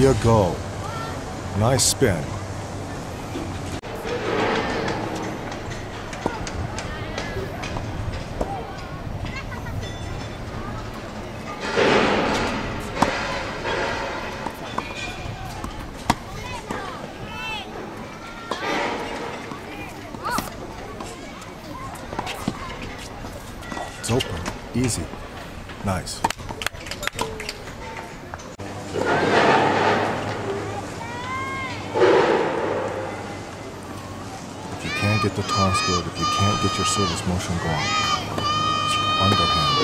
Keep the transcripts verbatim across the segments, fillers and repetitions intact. year ago, when I spent It's open, easy, nice. Get the toss good. If you can't get your service motion going, it's underhand.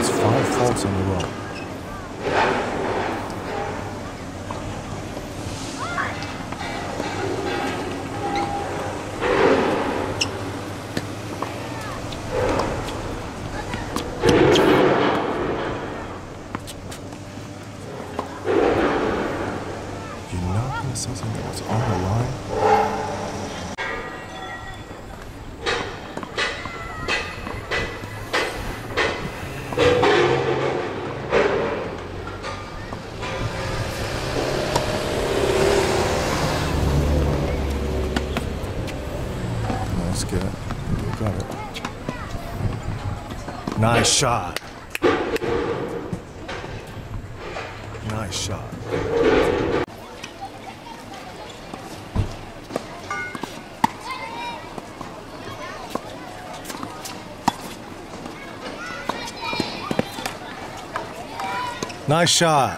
It's five faults in a row. Something that was on the line. Nice get. You got it. Nice shot. Nice shot. Nice shot.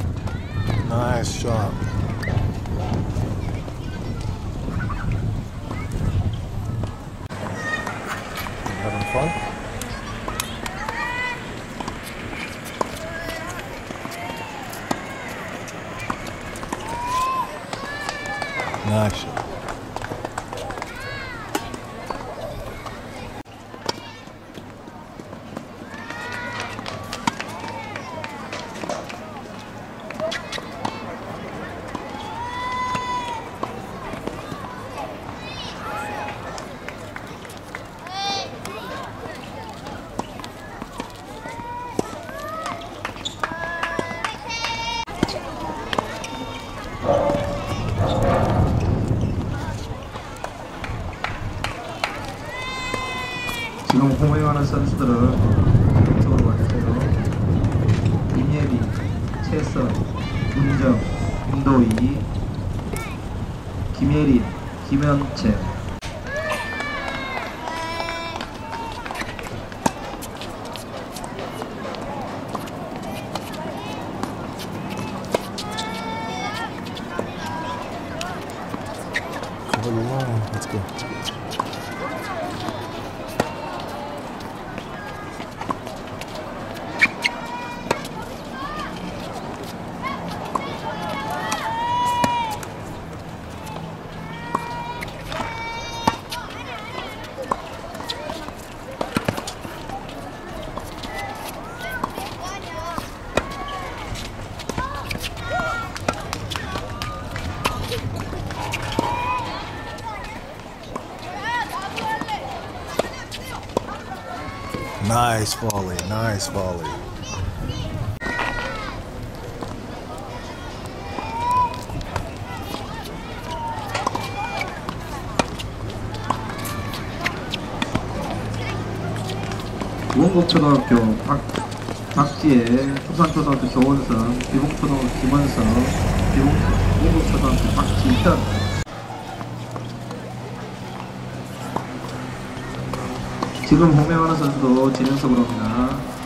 Nice shot. Having fun? Nice shot. 지금 공부하는 선수들은 이쪽으로 와주세요. 김예린, 최선, 문정, 문도희, 김예린, 김현채. Let's go. Nice volley, nice volley. 문국초등학교 박, 박지혜, 부산초등학교 조원선, 비봉초등학교 김원선, 문국초등학교 박지현. 지금 공명하는 선수도 진영석으로 합니다.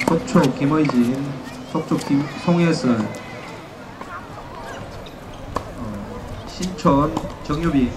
속초 김의진, 속초 김송혜슬, 어, 신촌 정유비.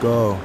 Go.